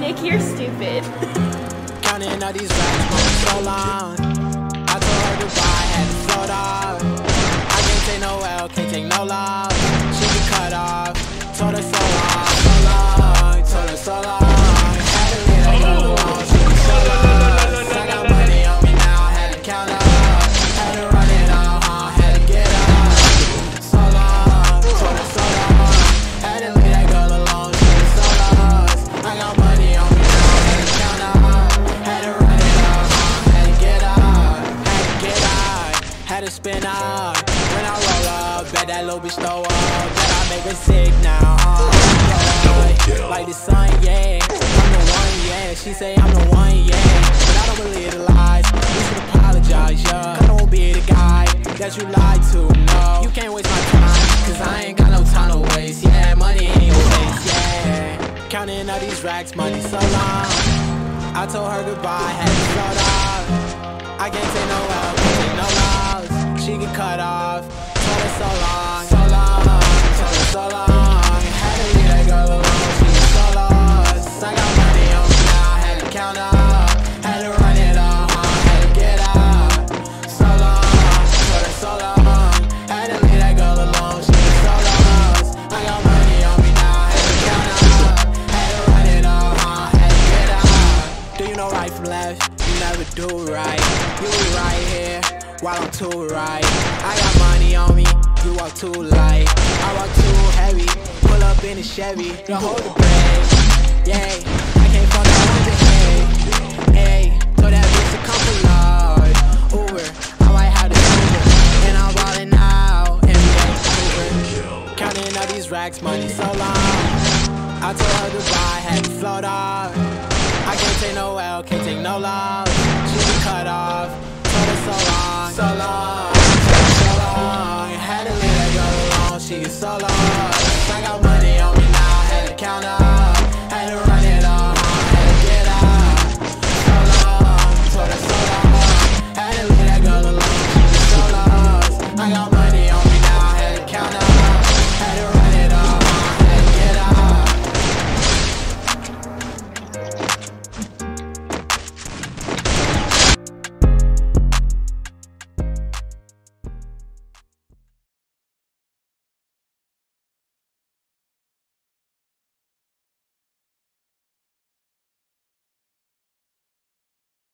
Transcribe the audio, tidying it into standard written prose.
Nick, you're stupid. Counting all these racks for so long. I told her Dubai had to float off. I can't take no L, can't take no love. She be cut off. Told her so long, so long. Told her so long. Had to leave that girl alone. She was so lost. I got money on me now, had to count up. Had to run it all, huh? Had to get up. So long, told her so long. Had to leave that girl alone. She was so lost. I got money on me now, had to count up. Had to run it all, huh? Had to get up. Had to get up. Had to spin up. When I roll up, bet that little bitch throw up. Make her sick now, yeah. Like the sun, yeah. I'm the one, yeah. She say I'm the one, yeah. But I don't believe the lies. You should apologize, yeah. I don't be the guy that you lied to, no. You can't waste my time, cause I ain't got no time to waste. Yeah, money anyways, yeah. Counting all these racks, money so long. I told her goodbye, had to float off. I can't take no help, can't take no loss. She get cut off, told her so long, so long. So long, had to leave that girl alone. She was so lost. I got money on me now, had to count up, had to run it all, had to get up. So long, so long, had to leave that girl alone. She was so lost. I got money on me now, had to count up, had to run it all, had to get up. Do you know right from left? You never do right. You be right here while I'm too right. I got money on me. You walk too light, I walk too heavy. Pull up in a Chevy, don't hold the brake. Yay, I can't fuck up with the hey. Told that bitch to come for Lord Uber, I might have the Uber. And I'm ballin' out, NBA Uber. Counting all these racks, money so long. I told her goodbye, had to float off. I can't take no L, can't take no love. She be cut off, told her so long, so long. Had to leave that girl alone, she is so lost.